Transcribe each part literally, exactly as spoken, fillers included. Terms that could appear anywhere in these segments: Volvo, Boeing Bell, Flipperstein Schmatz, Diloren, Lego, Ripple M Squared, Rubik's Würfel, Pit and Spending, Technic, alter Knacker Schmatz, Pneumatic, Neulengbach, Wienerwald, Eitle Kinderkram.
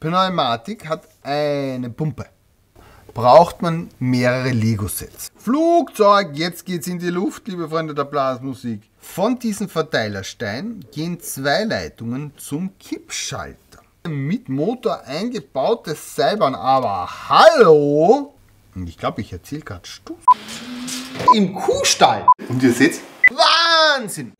Pneumatik hat eine Pumpe. Braucht man mehrere Lego-Sets. Flugzeug, jetzt geht's in die Luft, liebe Freunde der Blasmusik. Von diesem Verteilerstein gehen zwei Leitungen zum Kippschalter. Mit Motor eingebautes Seilbahn, aber hallo? Und ich glaube, ich erzähle gerade Stuss. Im Kuhstall. Und ihr seht, Wahnsinn!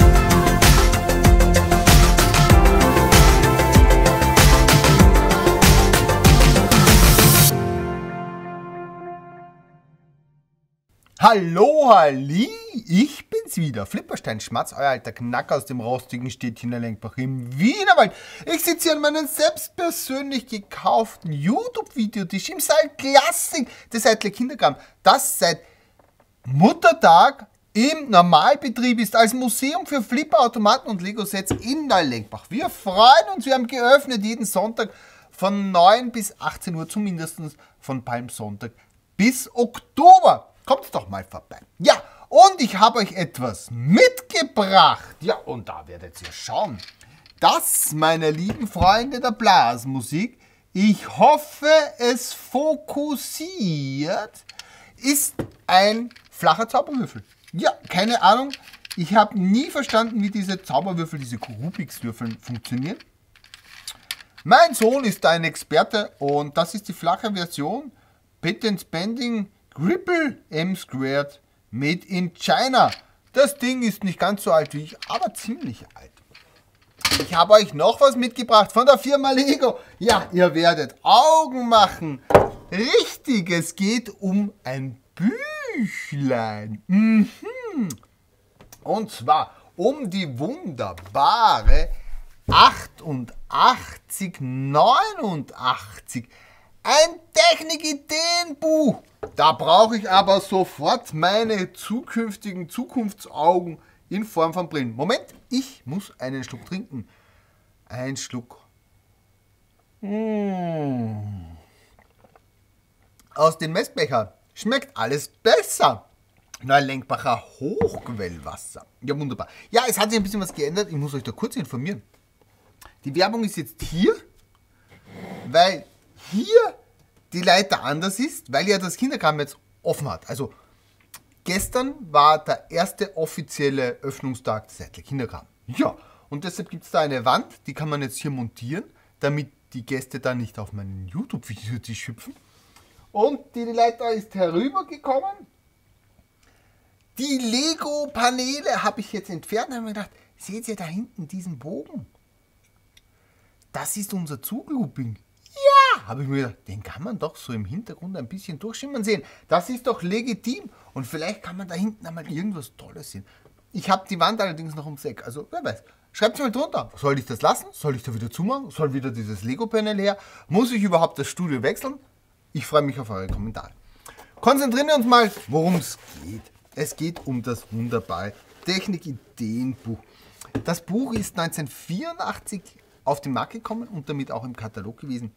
Hallo, Halli, ich bin's wieder, Flipperstein Schmatz, euer alter Knacker aus dem rostigen Städtchen Neulengbach im Wienerwald. Ich sitze hier an meinem selbstpersönlich gekauften YouTube-Videotisch im Saal Klassik des Eitle Kinderkram, das seit Muttertag im Normalbetrieb ist, als Museum für Flipperautomaten und Lego-Sets in Neulengbach. Wir freuen uns, wir haben geöffnet jeden Sonntag von neun bis achtzehn Uhr, zumindest von Palmsonntag bis Oktober. Kommt doch mal vorbei. Ja, und ich habe euch etwas mitgebracht. Ja, und da werdet ihr schauen. Das, meine lieben Freunde der Blasmusik, ich hoffe, es fokussiert, ist ein flacher Zauberwürfel. Ja, keine Ahnung. Ich habe nie verstanden, wie diese Zauberwürfel, diese Rubik's Würfel funktionieren. Mein Sohn ist ein Experte und das ist die flache Version. Pit and Spending. Ripple M Squared made in China. Das Ding ist nicht ganz so alt wie ich, aber ziemlich alt. Ich habe euch noch was mitgebracht von der Firma Lego. Ja, ihr werdet Augen machen. Richtig, es geht um ein Büchlein. Mhm. Und zwar um die wunderbare achtundachtzig neunundachtzig. Ein Technik-Ideenbuch. Da brauche ich aber sofort meine zukünftigen Zukunftsaugen in Form von Brillen. Moment, ich muss einen Schluck trinken. Ein Schluck. Mmh. Aus dem Messbecher schmeckt alles besser. Neulenkbacher Hochquellwasser. Ja, wunderbar. Ja, es hat sich ein bisschen was geändert. Ich muss euch da kurz informieren. Die Werbung ist jetzt hier, weil hier die Leiter anders ist, weil ja das Kinderkram jetzt offen hat. Also gestern war der erste offizielle Öffnungstag des Eitle Kinderkram. Ja, und deshalb gibt es da eine Wand, die kann man jetzt hier montieren, damit die Gäste da nicht auf meinen YouTube-Videotisch hüpfen. Und die Leiter ist herübergekommen. Die Lego-Paneele habe ich jetzt entfernt und habe mir gedacht, seht ihr da hinten diesen Bogen? Das ist unser Zuglooping. Habe ich mir gedacht, den kann man doch so im Hintergrund ein bisschen durchschimmern sehen. Das ist doch legitim und vielleicht kann man da hinten einmal irgendwas Tolles sehen. Ich habe die Wand allerdings noch ums Eck, also wer weiß. Schreibt es mal drunter. Soll ich das lassen? Soll ich da wieder zumachen? Soll wieder dieses Lego-Panel her? Muss ich überhaupt das Studio wechseln? Ich freue mich auf eure Kommentare. Konzentrieren wir uns mal, worum es geht. Es geht um das wunderbare Technik-Ideen-Buch. Das Buch ist neunzehnhundertvierundachtzig auf den Markt gekommen und damit auch im Katalog gewesen.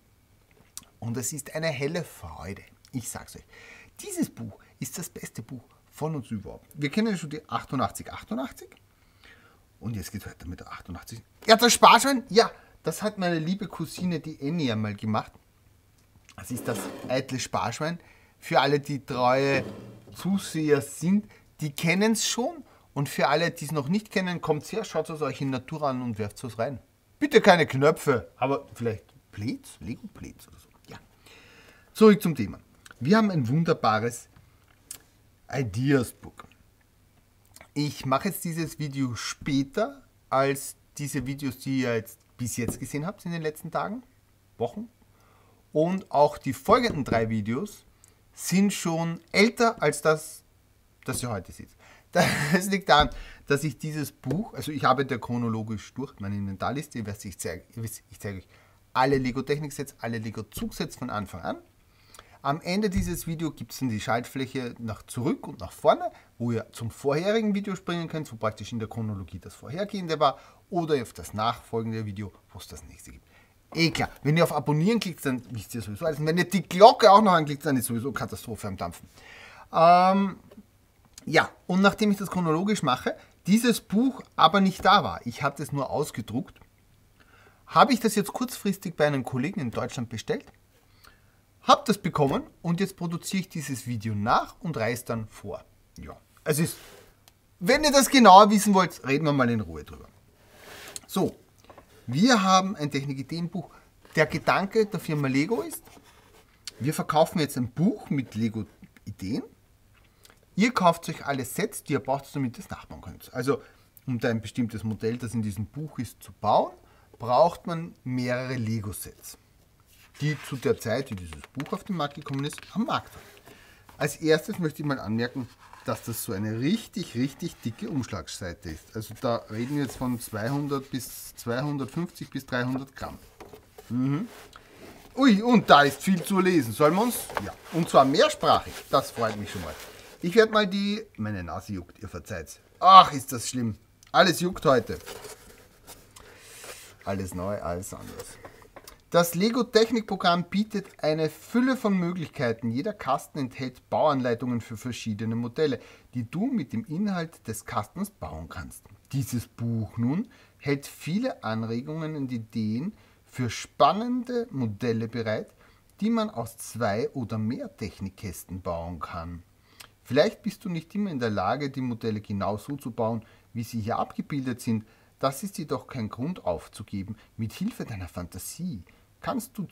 Und es ist eine helle Freude. Ich sag's euch. Dieses Buch ist das beste Buch von uns überhaupt. Wir kennen schon die achtundachtzig achtundachtzig. Und jetzt geht's weiter mit der achtundachtzig. Ja, das Sparschwein? Ja, das hat meine liebe Cousine, die Annie, einmal gemacht. Das ist das eitle Sparschwein. Für alle, die treue Zuseher sind, die kennen's schon. Und für alle, die es noch nicht kennen, kommt's her, schaut es euch in Natur an und werft's was rein. Bitte keine Knöpfe, aber vielleicht Plates, Lego-Plates oder so. Zurück zum Thema. Wir haben ein wunderbares Ideas-Book. Ich mache jetzt dieses Video später als diese Videos, die ihr jetzt bis jetzt gesehen habt in den letzten Tagen, Wochen. Und auch die folgenden drei Videos sind schon älter als das, das ihr heute seht. Das liegt daran, dass ich dieses Buch, also ich arbeite chronologisch durch meine Inventarliste, ihr wisst, ich zeige, ihr wisst, ich zeige euch alle Lego-Technik-Sets, alle Lego-Zugsets von Anfang an. Am Ende dieses Videos gibt es dann die Schaltfläche nach zurück und nach vorne, wo ihr zum vorherigen Video springen könnt, wo praktisch in der Chronologie das vorhergehende war, oder auf das nachfolgende Video, wo es das nächste gibt. Eh klar, wenn ihr auf Abonnieren klickt, dann wisst ihr sowieso alles. Und wenn ihr die Glocke auch noch anklickt, dann ist sowieso Katastrophe am Dampfen. Ähm, ja, und nachdem ich das chronologisch mache, dieses Buch aber nicht da war, ich habe das nur ausgedruckt, habe ich das jetzt kurzfristig bei einem Kollegen in Deutschland bestellt, habe das bekommen und jetzt produziere ich dieses Video nach und reiße dann vor. Ja, es ist, wenn ihr das genauer wissen wollt, reden wir mal in Ruhe drüber. So, wir haben ein Technikideenbuch. Der Gedanke der Firma Lego ist, wir verkaufen jetzt ein Buch mit Lego-Ideen. Ihr kauft euch alle Sets, die ihr braucht, damit ihr es nachbauen könnt. Also, um da ein bestimmtes Modell, das in diesem Buch ist, zu bauen, braucht man mehrere Lego-Sets, die zu der Zeit, wie dieses Buch auf den Markt gekommen ist, am Markt waren. Als erstes möchte ich mal anmerken, dass das so eine richtig, richtig dicke Umschlagseite ist. Also da reden wir jetzt von zweihundert bis zweihundertfünfzig bis dreihundert Gramm. Mhm. Ui, und da ist viel zu lesen. Sollen wir uns? Ja, und zwar mehrsprachig. Das freut mich schon mal. Ich werde mal die... Meine Nase juckt, ihr verzeiht's. Ach, ist das schlimm. Alles juckt heute. Alles neu, alles anders. Das Lego-Technikprogramm bietet eine Fülle von Möglichkeiten. Jeder Kasten enthält Bauanleitungen für verschiedene Modelle, die du mit dem Inhalt des Kastens bauen kannst. Dieses Buch nun hält viele Anregungen und Ideen für spannende Modelle bereit, die man aus zwei oder mehr Technikkästen bauen kann. Vielleicht bist du nicht immer in der Lage, die Modelle genau so zu bauen, wie sie hier abgebildet sind. Das ist jedoch kein Grund aufzugeben. Mit Hilfe deiner Fantasie kannst du,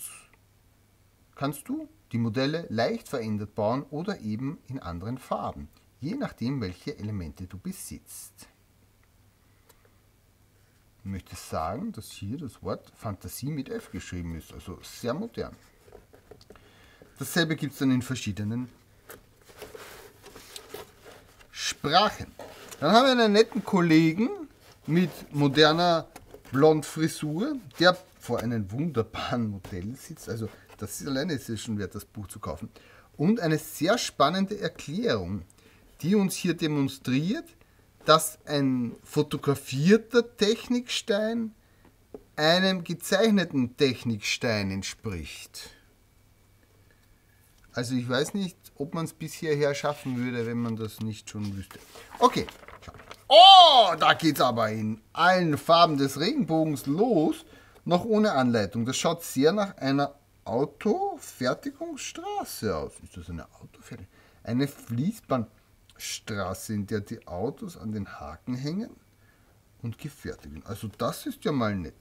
kannst du die Modelle leicht verändert bauen oder eben in anderen Farben, je nachdem, welche Elemente du besitzt. Ich möchte sagen, dass hier das Wort Fantasie mit F geschrieben ist, also sehr modern. Dasselbe gibt es dann in verschiedenen Sprachen. Dann haben wir einen netten Kollegen mit moderner Blondfrisur, der vor einem wunderbaren Modell sitzt, also das alleine ist es schon wert, das Buch zu kaufen, und eine sehr spannende Erklärung, die uns hier demonstriert, dass ein fotografierter Technikstein einem gezeichneten Technikstein entspricht. Also ich weiß nicht, ob man es bis hierher schaffen würde, wenn man das nicht schon wüsste. Okay. Oh, da geht's aber in allen Farben des Regenbogens los, noch ohne Anleitung. Das schaut sehr nach einer Autofertigungsstraße aus. Ist das eine Autofertigung? Eine Fließbandstraße, in der die Autos an den Haken hängen und gefertigt werden. Also das ist ja mal nett.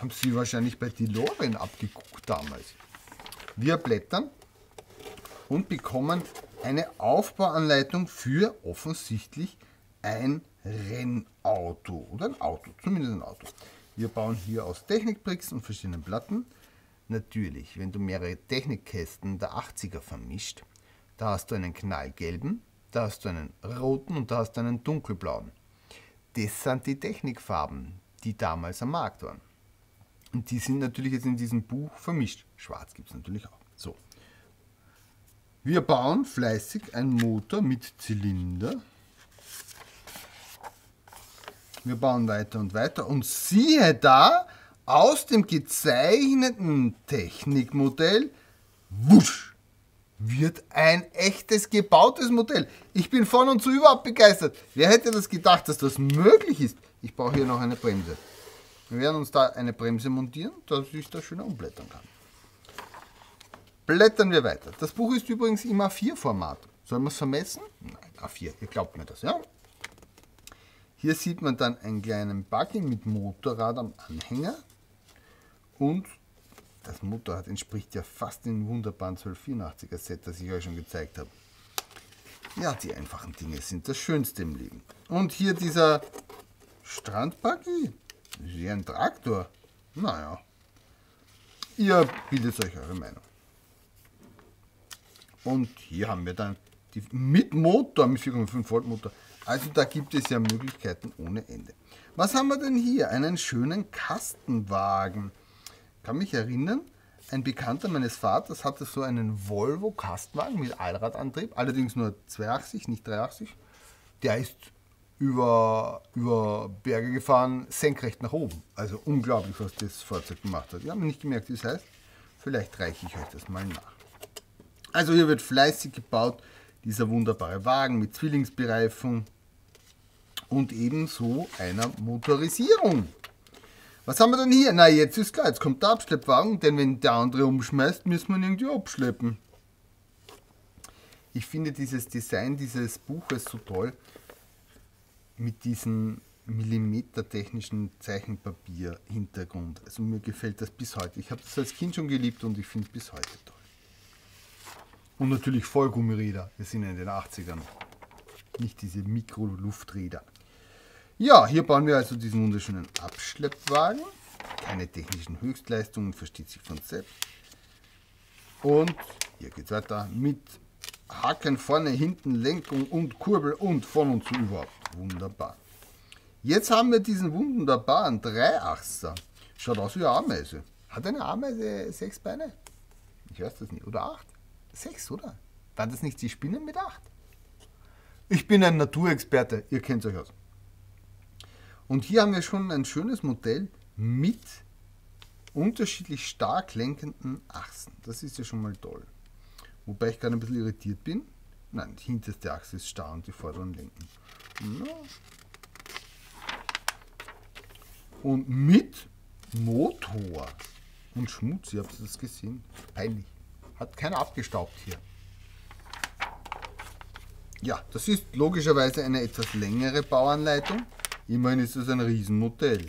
Haben Sie wahrscheinlich bei Diloren abgeguckt damals. Wir blättern und bekommen eine Aufbauanleitung für offensichtlich ein Rennauto oder ein Auto, zumindest ein Auto. Wir bauen hier aus Technikbricks und verschiedenen Platten. Natürlich, wenn du mehrere Technikkästen der achtziger vermischt, da hast du einen knallgelben, da hast du einen roten und da hast du einen dunkelblauen. Das sind die Technikfarben, die damals am Markt waren. Und die sind natürlich jetzt in diesem Buch vermischt. Schwarz gibt es natürlich auch. So. Wir bauen fleißig einen Motor mit Zylinder. Wir bauen weiter und weiter und siehe da, aus dem gezeichneten Technikmodell, wusch, wird ein echtes gebautes Modell. Ich bin von und zu überhaupt begeistert. Wer hätte das gedacht, dass das möglich ist? Ich brauche hier noch eine Bremse. Wir werden uns da eine Bremse montieren, dass ich da schön umblättern kann. Blättern wir weiter. Das Buch ist übrigens im A vier Format. Sollen wir es vermessen? Nein, A vier, ihr glaubt mir das, ja? Hier sieht man dann einen kleinen Buggy mit Motorrad am Anhänger und das Motorrad entspricht ja fast dem wunderbaren zwölf vierundachtziger Set, das ich euch schon gezeigt habe. Ja, die einfachen Dinge sind das Schönste im Leben. Und hier dieser Strandbuggy, das ist ja ein Traktor. Naja, ihr bildet euch eure Meinung. Und hier haben wir dann die mit Motor, mit vier Komma fünf Volt Motor. Also da gibt es ja Möglichkeiten ohne Ende. Was haben wir denn hier? Einen schönen Kastenwagen. Ich kann mich erinnern, ein Bekannter meines Vaters hatte so einen Volvo Kastenwagen mit Allradantrieb, allerdings nur zweiachsig, nicht dreiachsig. Der ist über, über Berge gefahren, senkrecht nach oben. Also unglaublich, was das Fahrzeug gemacht hat. Ich habe nicht gemerkt, wie es heißt. Vielleicht reiche ich euch das mal nach. Also hier wird fleißig gebaut, dieser wunderbare Wagen mit Zwillingsbereifung. Und ebenso einer Motorisierung. Was haben wir denn hier? Na, jetzt ist klar, jetzt kommt der Abschleppwagen, denn wenn der andere umschmeißt, müssen wir ihn irgendwie abschleppen. Ich finde dieses Design dieses Buches so toll, mit diesem millimetertechnischen Zeichenpapier-Hintergrund. Also mir gefällt das bis heute. Ich habe das als Kind schon geliebt und ich finde es bis heute toll. Und natürlich Vollgummiräder, wir sind ja in den achtzigern. Nicht diese Mikrolufträder. Ja, hier bauen wir also diesen wunderschönen Abschleppwagen. Keine technischen Höchstleistungen, versteht sich von selbst. Und hier geht es weiter mit Haken vorne, hinten, Lenkung und Kurbel und von und zu überhaupt. Wunderbar. Jetzt haben wir diesen wunderbaren Dreiachser. Schaut aus wie eine Ameise. Hat eine Ameise sechs Beine? Ich weiß das nicht. Oder acht? Sechs, oder? Waren das nicht die Spinnen mit acht? Ich bin ein Naturexperte. Ihr kennt euch aus. Und hier haben wir schon ein schönes Modell mit unterschiedlich stark lenkenden Achsen. Das ist ja schon mal toll. Wobei ich gerade ein bisschen irritiert bin. Nein, die hinterste Achse ist starr und die vorderen lenken. Ja. Und mit Motor und Schmutz, ihr habt das gesehen. Peinlich. Hat keiner abgestaubt hier. Ja, das ist logischerweise eine etwas längere Bauanleitung. Immerhin ist es ein Riesenmodell.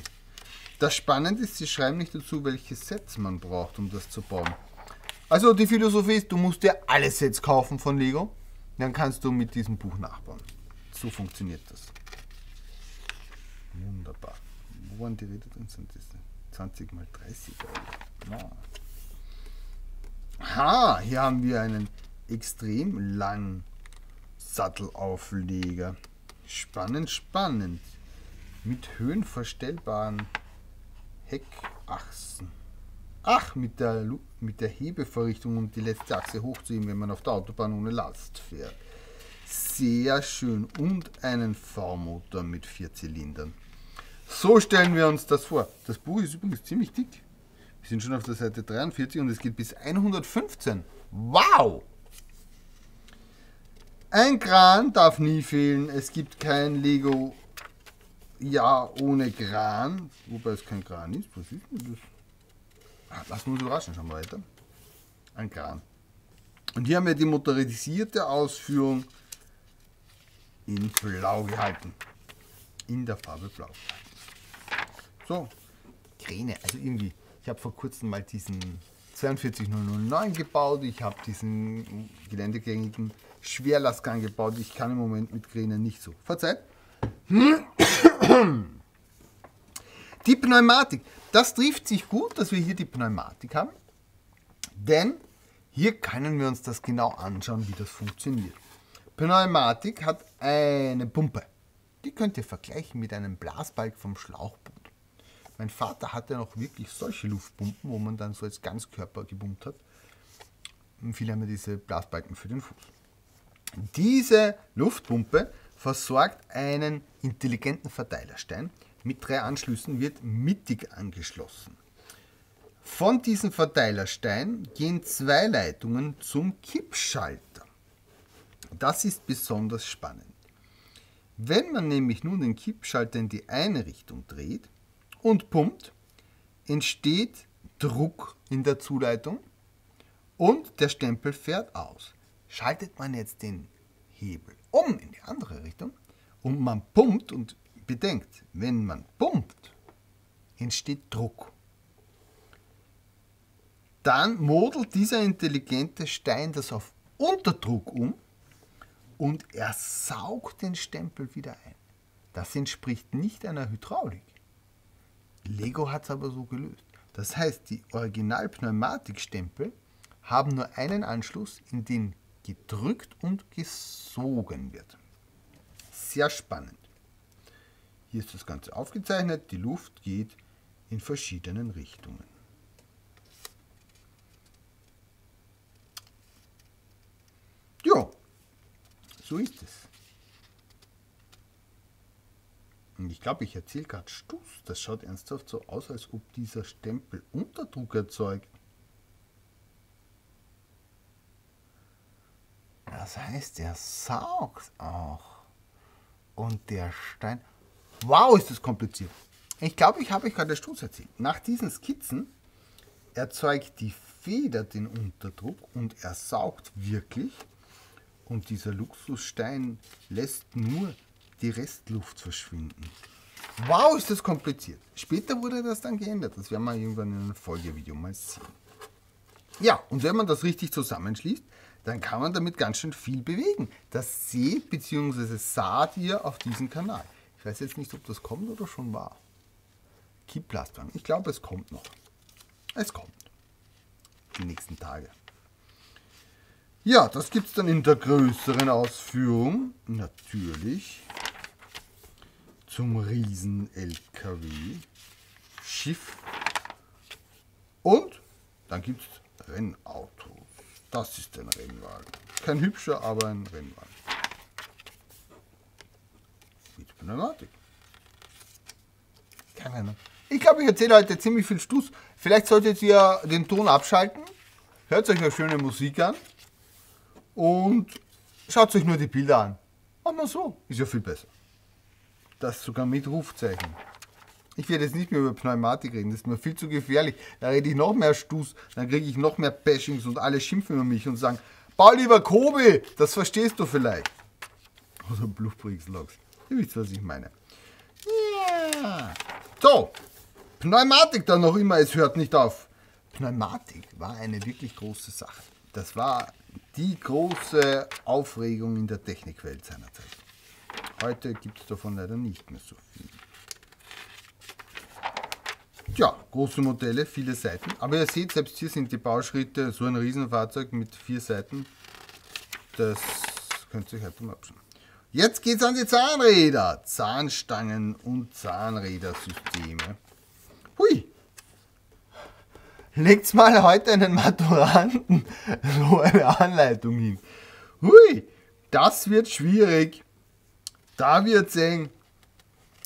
Das Spannende ist, sie schreiben nicht dazu, welche Sets man braucht, um das zu bauen. Also die Philosophie ist, du musst dir alle Sets kaufen von Lego, dann kannst du mit diesem Buch nachbauen. So funktioniert das. Wunderbar. Wo waren die Räder drin? Sind das zwanzig mal dreißig? Ja. Aha, hier haben wir einen extrem langen Sattelaufleger. Spannend, spannend. Mit höhenverstellbaren Heckachsen. Ach, mit der, mit der Hebeverrichtung, um die letzte Achse hochzuheben, wenn man auf der Autobahn ohne Last fährt. Sehr schön. Und einen V-Motor mit vier Zylindern. So stellen wir uns das vor. Das Buch ist übrigens ziemlich dick. Wir sind schon auf der Seite dreiundvierzig und es geht bis hundertfünfzehn. Wow! Ein Kran darf nie fehlen. Es gibt kein Lego... Ja, ohne Kran, wobei es kein Kran ist. Was ist denn das? Ah, lassen wir uns überraschen, schauen wir weiter. Ein Kran. Und hier haben wir die motorisierte Ausführung in Blau gehalten. In der Farbe Blau. So, Kräne, also irgendwie. Ich habe vor kurzem mal diesen vier zwei null null neun gebaut. Ich habe diesen geländegängigen Schwerlastgang gebaut. Ich kann im Moment mit Kräne nicht so. Verzeiht. Hm? Die Pneumatik, das trifft sich gut, dass wir hier die Pneumatik haben, denn hier können wir uns das genau anschauen, wie das funktioniert. Pneumatik hat eine Pumpe, die könnt ihr vergleichen mit einem Blasbalg vom Schlauchboot. Mein Vater hatte noch wirklich solche Luftpumpen, wo man dann so als Ganzkörper gepumpt hat. Und viele haben ja diese Blasbalken für den Fuß. Diese Luftpumpe versorgt einen intelligenten Verteilerstein. Mit drei Anschlüssen wird mittig angeschlossen. Von diesem Verteilerstein gehen zwei Leitungen zum Kippschalter. Das ist besonders spannend. Wenn man nämlich nun den Kippschalter in die eine Richtung dreht und pumpt, entsteht Druck in der Zuleitung und der Stempel fährt aus. Schaltet man jetzt den Hebel um in die andere Richtung und man pumpt und bedenkt, wenn man pumpt, entsteht Druck. Dann modelt dieser intelligente Stein das auf Unterdruck um und er saugt den Stempel wieder ein. Das entspricht nicht einer Hydraulik. Lego hat es aber so gelöst. Das heißt, die Original-Pneumatikstempel haben nur einen Anschluss, in den gedrückt und gesogen wird. Sehr spannend. Hier ist das Ganze aufgezeichnet. Die Luft geht in verschiedenen Richtungen. Jo, so ist es. Und ich glaube, ich erzähle gerade Stuss. Das schaut ernsthaft so aus, als ob dieser Stempel Unterdruck erzeugt. Das heißt, der saugt auch. Und der Stein... Wow, ist das kompliziert. Ich glaube, ich habe euch gerade Stoß erzählt. Nach diesen Skizzen erzeugt die Feder den Unterdruck und er saugt wirklich. Und dieser Luxusstein lässt nur die Restluft verschwinden. Wow, ist das kompliziert. Später wurde das dann geändert. Das werden wir irgendwann in einem Folgevideo mal sehen. Ja, und wenn man das richtig zusammenschließt, dann kann man damit ganz schön viel bewegen. Das seht bzw. saht ihr auf diesem Kanal. Ich weiß jetzt nicht, ob das kommt oder schon war. Kipplastwagen. Ich glaube, es kommt noch. Es kommt. Die nächsten Tage. Ja, das gibt es dann in der größeren Ausführung. Natürlich. Zum Riesen-L K W. Schiff. Und dann gibt es Rennautos. Das ist ein Rennwagen. Kein hübscher, aber ein Rennwagen. Mit Pneumatik. Keine Ahnung. Ich glaube, ich erzähle heute ziemlich viel Stuss. Vielleicht solltet ihr den Ton abschalten. Hört euch eine schöne Musik an. Und schaut euch nur die Bilder an. Mach mal so. Ist ja viel besser. Das sogar mit Rufzeichen. Ich werde jetzt nicht mehr über Pneumatik reden, das ist mir viel zu gefährlich. Da rede ich noch mehr Stuss, dann kriege ich noch mehr Bashings und alle schimpfen über mich und sagen, bau lieber Kobe, das verstehst du vielleicht. Oder Blubbrix-Logs. Ihr wisst, was ich meine. Ja. So, Pneumatik dann noch immer, es hört nicht auf. Pneumatik war eine wirklich große Sache. Das war die große Aufregung in der Technikwelt seinerzeit. Heute gibt es davon leider nicht mehr so viel. Ja, große Modelle, viele Seiten. Aber ihr seht, selbst hier sind die Bauschritte, so ein Riesenfahrzeug mit vier Seiten. Das könnt ihr euch halt mal abschauen. Jetzt geht's an die Zahnräder. Zahnstangen und Zahnrädersysteme. Hui! Legt's mal heute einen Maturanten so eine Anleitung hin. Hui! Das wird schwierig. Da wird's eng.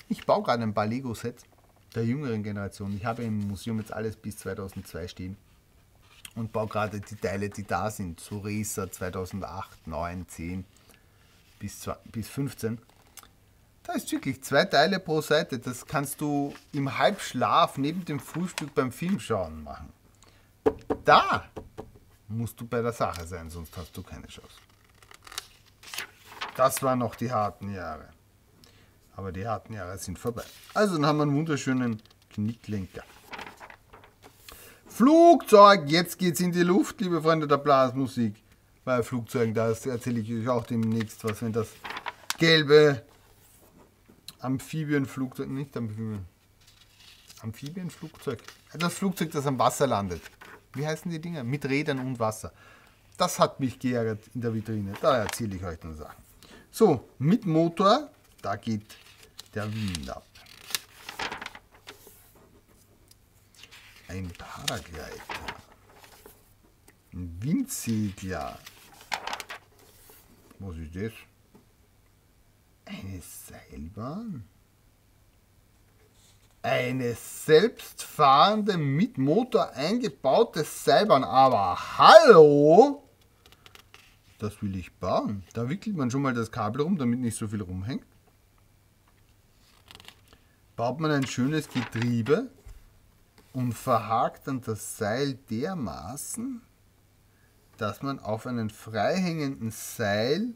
Ich baue gerade ein paar Lego-Sets der jüngeren Generation. Ich habe im Museum jetzt alles bis zweitausendzwei stehen und baue gerade die Teile, die da sind. So Racer zweitausendacht, neun, zehn bis fünfzehn. Da ist wirklich zwei Teile pro Seite. Das kannst du im Halbschlaf neben dem Frühstück beim Filmschauen machen. Da musst du bei der Sache sein, sonst hast du keine Chance. Das waren noch die harten Jahre. Aber die harten Jahre sind vorbei. Also dann haben wir einen wunderschönen Knicklenker. Flugzeug, jetzt geht's in die Luft, liebe Freunde der Blasmusik. Bei Flugzeugen, da erzähle ich euch auch demnächst was, wenn das gelbe Amphibienflugzeug, nicht Amphibien, Amphibienflugzeug, das Flugzeug, das am Wasser landet. Wie heißen die Dinger? Mit Rädern und Wasser. Das hat mich geärgert in der Vitrine, da erzähle ich euch dann Sachen. So, mit Motor. Da geht der Wind ab. Ein Paragleiter. Ein Windsegler. Was ist das? Eine Seilbahn. Eine selbstfahrende, mit Motor eingebaute Seilbahn. Aber hallo! Das will ich bauen. Da wickelt man schon mal das Kabel rum, damit nicht so viel rumhängt. Baut man ein schönes Getriebe und verhakt dann das Seil dermaßen, dass man auf einem freihängenden Seil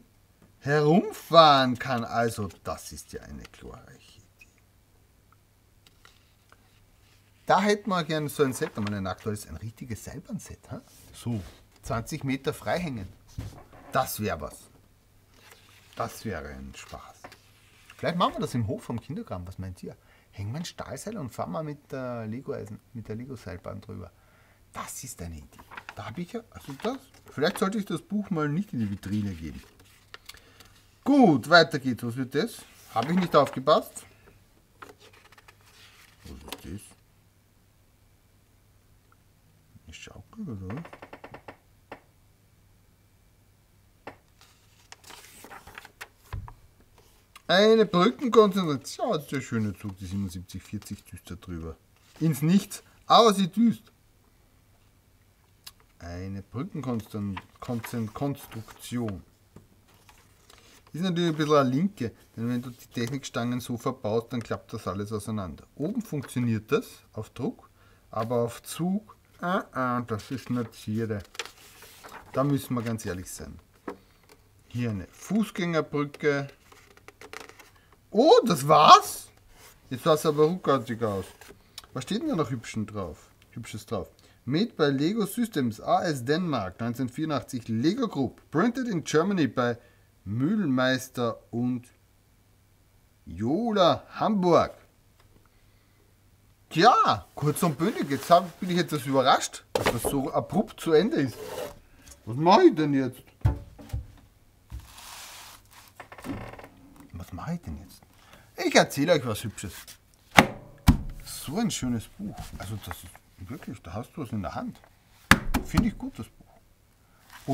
herumfahren kann. Also das ist ja eine glorreiche Idee. Da hätten wir gerne so ein Set, aber ein aktuelles, ein richtiges Seilbahnset. Huh? So, zwanzig Meter freihängen. Das wäre was. Das wäre ein Spaß. Vielleicht machen wir das im Hof vom Kinderkram. Was meint ihr? Hängen wir ein Stahlseil und fahren wir mit der Lego-Eisen, mit der Lego-Seilbahn drüber. Das ist eine Idee. Da habe ich ja, also das, vielleicht sollte ich das Buch mal nicht in die Vitrine geben. Gut, weiter geht's. Was wird das? Habe ich nicht aufgepasst. Was ist das? Eine Schaukel oder was? Eine Brückenkonzentration. Das ist der schöne Zug, die siebenundsiebzig vierzig düster drüber. Ins Nichts, aber sie düst. Eine Brückenkonstruktion. Ist natürlich ein bisschen eine Linke, denn wenn du die Technikstangen so verbaust, dann klappt das alles auseinander. Oben funktioniert das auf Druck, aber auf Zug, ah, ah, das ist eine Zierde. Da müssen wir ganz ehrlich sein. Hier eine Fußgängerbrücke. Oh, das war's? Jetzt sah es aber ruckartig aus. Was steht denn da noch Hübschen drauf? Hübsches drauf. Made by Lego Systems, A S Denmark, neunzehnhundertvierundachtzig, Lego Group. Printed in Germany by Mühlmeister und Jola Hamburg. Tja, kurz und bündig, jetzt hab, bin ich etwas überrascht, dass das so abrupt zu Ende ist. Was mache ich denn jetzt? Was mache ich denn jetzt? Ich erzähle euch was Hübsches. So ein schönes Buch. Also das ist wirklich, da hast du es in der Hand. Finde ich gut, das Buch.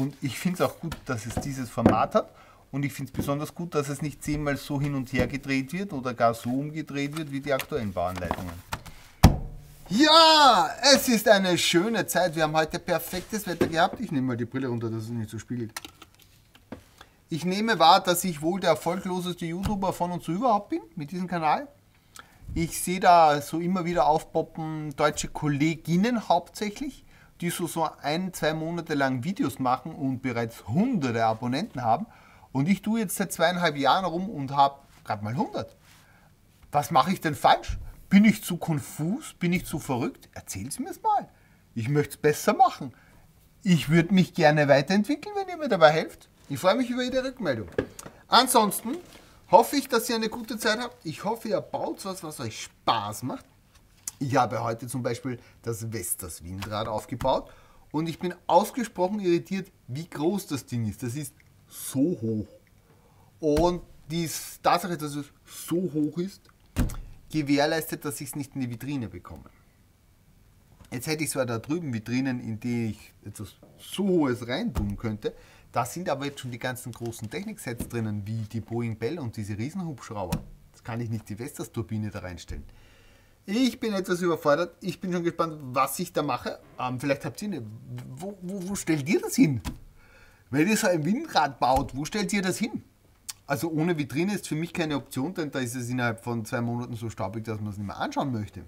Und ich finde es auch gut, dass es dieses Format hat. Und ich finde es besonders gut, dass es nicht zehnmal so hin und her gedreht wird oder gar so umgedreht wird wie die aktuellen Bauanleitungen. Ja, es ist eine schöne Zeit. Wir haben heute perfektes Wetter gehabt. Ich nehme mal die Brille runter, dass es nicht so spiegelt. Ich nehme wahr, dass ich wohl der erfolgloseste YouTuber von uns überhaupt bin mit diesem Kanal. Ich sehe da so immer wieder aufpoppen deutsche Kolleginnen hauptsächlich, die so, so ein, zwei Monate lang Videos machen und bereits hunderte Abonnenten haben. Und ich tue jetzt seit zweieinhalb Jahren rum und habe gerade mal hundert. Was mache ich denn falsch? Bin ich zu konfus? Bin ich zu verrückt? Erzähl's mir mal. Ich möchte es besser machen. Ich würde mich gerne weiterentwickeln, wenn ihr mir dabei helft. Ich freue mich über jede Rückmeldung. Ansonsten hoffe ich, dass ihr eine gute Zeit habt. Ich hoffe, ihr baut was, was euch Spaß macht. Ich habe heute zum Beispiel das Westers Windrad aufgebaut und ich bin ausgesprochen irritiert, wie groß das Ding ist. Das ist so hoch. Und die Tatsache, dass es so hoch ist, gewährleistet, dass ich es nicht in die Vitrine bekomme. Jetzt hätte ich zwar da drüben Vitrinen, in die ich etwas so hohes reintun könnte. Da sind aber jetzt schon die ganzen großen Techniksets drinnen, wie die Boeing Bell und diese Riesenhubschrauber. Jetzt kann ich nicht die Westers-Turbine da reinstellen. Ich bin etwas überfordert. Ich bin schon gespannt, was ich da mache. Ähm, vielleicht habt ihr eine... Wo, wo, wo stellt ihr das hin? Wenn ihr so ein Windrad baut, wo stellt ihr das hin? Also ohne Vitrine ist für mich keine Option, denn da ist es innerhalb von zwei Monaten so staubig, dass man es nicht mehr anschauen möchte.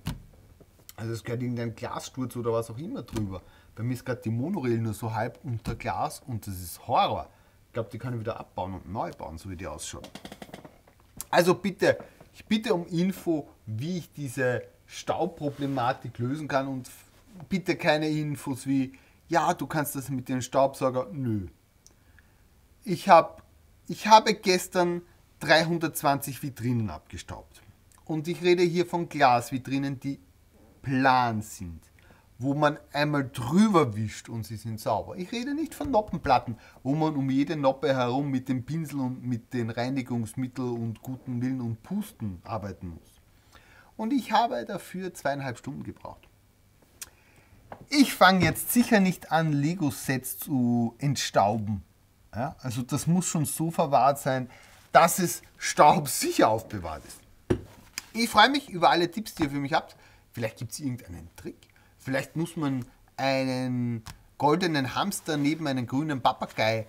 Also es gehört irgendein Glassturz oder was auch immer drüber. Bei mir ist gerade die Monorail nur so halb unter Glas und das ist Horror. Ich glaube, die können wieder abbauen und neu bauen, so wie die ausschaut. Also bitte, ich bitte um Info, wie ich diese Staubproblematik lösen kann und bitte keine Infos wie, ja, du kannst das mit dem Staubsauger, nö. Ich, hab, ich habe gestern dreihundertzwanzig Vitrinen abgestaubt. Und ich rede hier von Glasvitrinen, die plan sind, wo man einmal drüber wischt und sie sind sauber. Ich rede nicht von Noppenplatten, wo man um jede Noppe herum mit dem Pinsel und mit den Reinigungsmitteln und guten Willen und Pusten arbeiten muss. Und ich habe dafür zweieinhalb Stunden gebraucht. Ich fange jetzt sicher nicht an, Lego-Sets zu entstauben. Ja, also das muss schon so verwahrt sein, dass es staubsicher aufbewahrt ist. Ich freue mich über alle Tipps, die ihr für mich habt. Vielleicht gibt es irgendeinen Trick. Vielleicht muss man einen goldenen Hamster neben einen grünen Papagei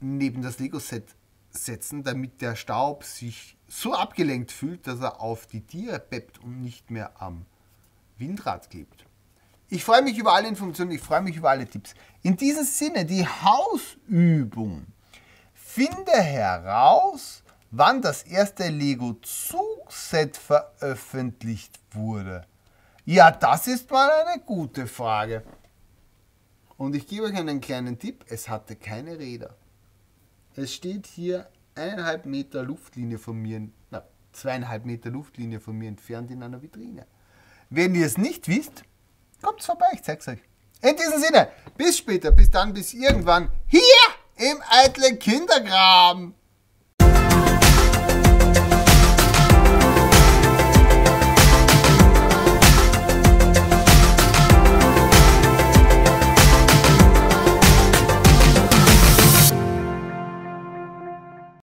neben das Lego-Set setzen, damit der Staub sich so abgelenkt fühlt, dass er auf die Tiere peppt und nicht mehr am Windrad klebt. Ich freue mich über alle Informationen, ich freue mich über alle Tipps. In diesem Sinne, die Hausübung. Finde heraus, wann das erste Lego-Zugset veröffentlicht wurde. Ja, das ist mal eine gute Frage. Und ich gebe euch einen kleinen Tipp, es hatte keine Räder. Es steht hier eineinhalb Meter Luftlinie von mir, na, zweieinhalb Meter Luftlinie von mir entfernt in einer Vitrine. Wenn ihr es nicht wisst, kommt's vorbei, ich zeig's euch. In diesem Sinne, bis später, bis dann, bis irgendwann, hier im Eitle Kinderkram.